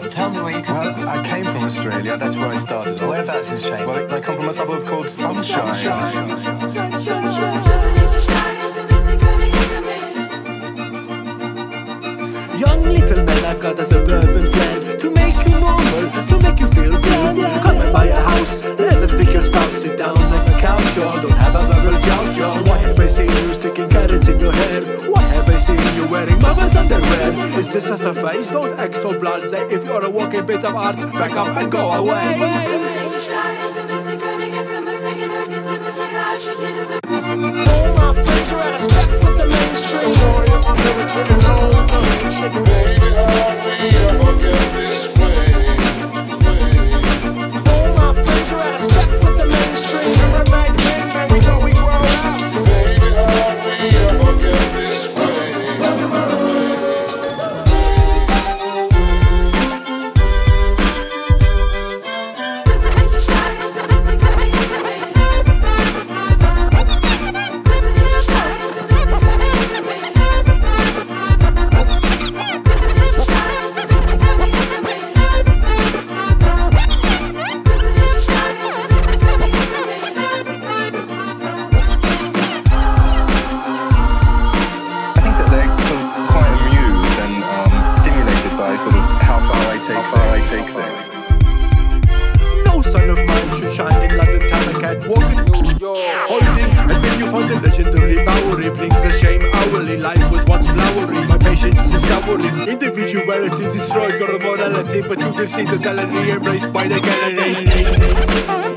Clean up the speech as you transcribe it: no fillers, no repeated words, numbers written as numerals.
from? Tell me where you come from. I came from Australia. That's where I started. Whereabouts in Australia? Well, I come from a suburb called Sunshine. Young little man, I've got a suburban plan to make you normal, to make you feel grand. Come and buy a house, let us pick your spouse. Sit down like a couch, you don't have a verbal joust. Why have I seen you sticking carrots in your hair? Why have I seen you wearing mama's underwear? It's just as a face, don't act so blunt. Say if you're a walking piece of art, back up and go away. All my friends are out of step with the mainstream. All your uncle is getting older. So baby, how we ever get this way? All my friends are out of step with the mainstream. Every night, man, we know we grow up. Baby, how we ever get this way? Individuality destroyed your morality, but you can see the salary embraced by the gallery.